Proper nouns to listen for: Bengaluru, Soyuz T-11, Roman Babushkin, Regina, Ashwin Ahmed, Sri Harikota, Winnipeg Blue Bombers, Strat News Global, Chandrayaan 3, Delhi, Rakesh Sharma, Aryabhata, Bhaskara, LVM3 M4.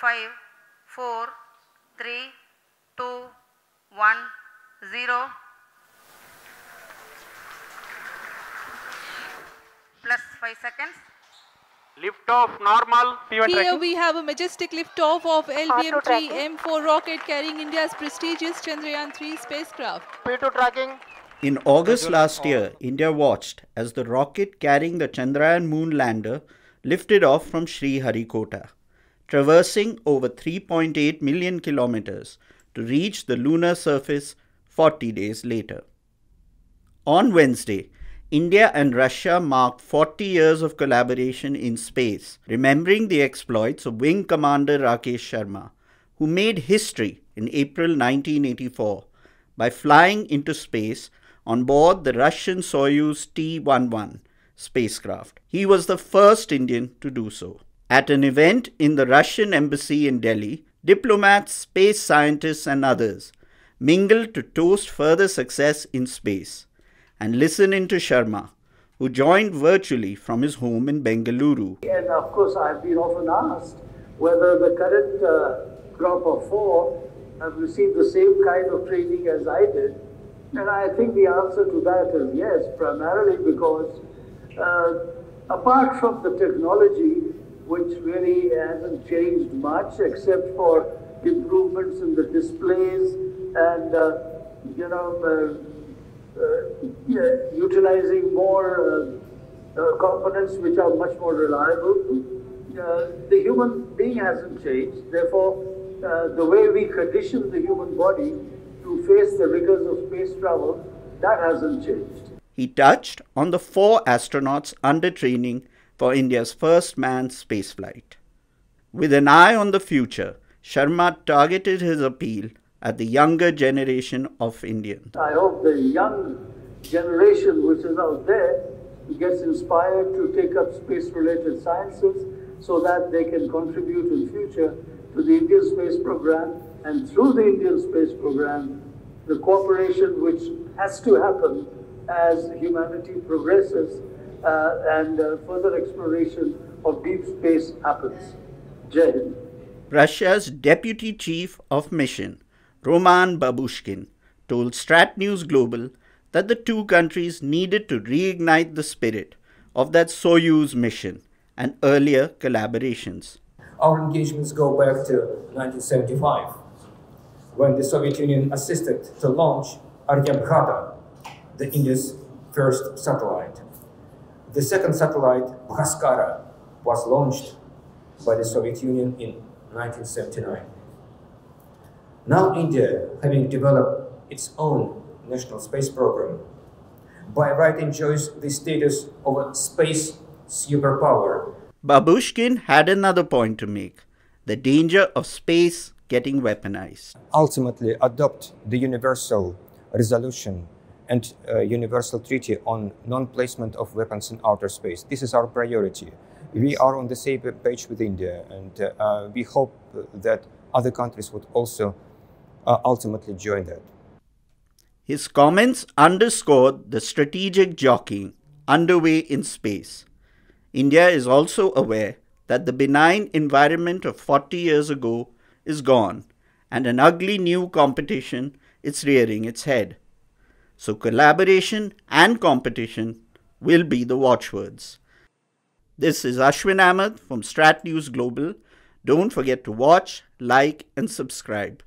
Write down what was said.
5, 4, 3, 2, 1, 0. Plus 5 seconds. Lift off normal. Here we have a majestic lift off of LVM3 M4 rocket carrying India's prestigious Chandrayaan 3 spacecraft. P2 tracking. In August last year, India watched as the rocket carrying the Chandrayaan moon lander lifted off from Sri Harikota, traversing over 3.8 million kilometers to reach the lunar surface 40 days later. On Wednesday, India and Russia marked 40 years of collaboration in space, remembering the exploits of Wing Commander Rakesh Sharma, who made history in April 1984 by flying into space on board the Russian Soyuz T-11 spacecraft. He was the first Indian to do so. At an event in the Russian embassy in Delhi, diplomats, space scientists and others mingled to toast further success in space. And listen in to Sharma, who joined virtually from his home in Bengaluru. And of course, I've been often asked whether the current crop of 4 have received the same kind of training as I did. And I think the answer to that is yes, primarily because apart from the technology, which really hasn't changed much except for improvements in the displays and, utilizing more components which are much more reliable. The human being hasn't changed. Therefore, the way we condition the human body to face the rigors of space travel, that hasn't changed. He touched on the 4 astronauts under training for India's first manned spaceflight. With an eye on the future, Sharma targeted his appeal at the younger generation of Indians. I hope the young generation which is out there gets inspired to take up space-related sciences so that they can contribute in future to the Indian space program, and through the Indian space program, the cooperation which has to happen as humanity progresses and further exploration of deep space happens. Jai Hind. Russia's Deputy Chief of Mission, Roman Babushkin, told Strat News Global that the 2 countries needed to reignite the spirit of that Soyuz mission and earlier collaborations. Our engagements go back to 1975, when the Soviet Union assisted to launch Aryabhata, the India's first satellite. The second satellite, Bhaskara, was launched by the Soviet Union in 1979. Now India, having developed its own national space program, by right enjoys the status of a space superpower. Babushkin had another point to make: the danger of space getting weaponized. Ultimately, adopt the Universal Resolution and Universal Treaty on non-placement of weapons in outer space. This is our priority. We are on the same page with India, and we hope that other countries would also ultimately join that. His comments underscored the strategic jockeying underway in space. India is also aware that the benign environment of 40 years ago is gone, and an ugly new competition is rearing its head. So collaboration and competition will be the watchwords. This is Ashwin Ahmed from Strat News Global. Don't forget to watch, like, and subscribe.